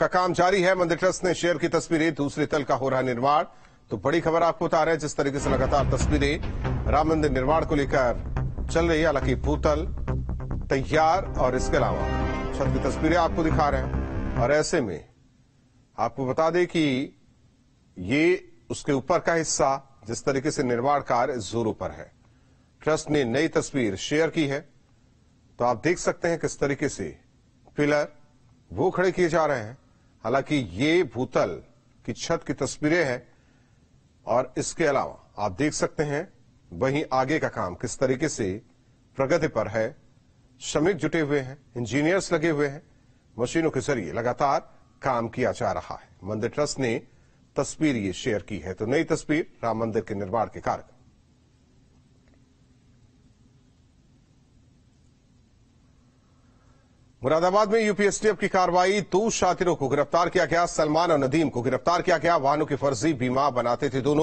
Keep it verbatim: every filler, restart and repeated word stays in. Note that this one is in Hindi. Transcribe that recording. का काम जारी है। मंदिर ट्रस्ट ने शेयर की तस्वीरें, दूसरे तल का हो रहा निर्माण। तो बड़ी खबर आपको बता रहे हैं, जिस तरीके से लगातार तस्वीरें राम मंदिर निर्माण को लेकर चल रही है। हालांकि भूतल तैयार और इसके अलावा छत की तस्वीरें आपको दिखा रहे हैं। और ऐसे में आपको बता दें कि ये उसके ऊपर का हिस्सा, जिस तरीके से निर्माण कार्य जोरों पर है। ट्रस्ट ने नई तस्वीर शेयर की है, तो आप देख सकते हैं किस तरीके से पिलर वो खड़े किए जा रहे हैं। हालांकि ये भूतल की छत की तस्वीरें हैं और इसके अलावा आप देख सकते हैं वहीं आगे का काम किस तरीके से प्रगति पर है। श्रमिक जुटे हुए हैं, इंजीनियर्स लगे हुए हैं, मशीनों के जरिए लगातार काम किया जा रहा है। मंदिर ट्रस्ट ने तस्वीर ये शेयर की है, तो नई तस्वीर राम मंदिर के निर्माण के कार्यक्रम। मुरादाबाद में यूपीएसटीएफ की कार्रवाई, दो शातिरों को गिरफ्तार किया गया। सलमान और नदीम को गिरफ्तार किया गया। वाहनों की फर्जी बीमा बनाते थे दोनों।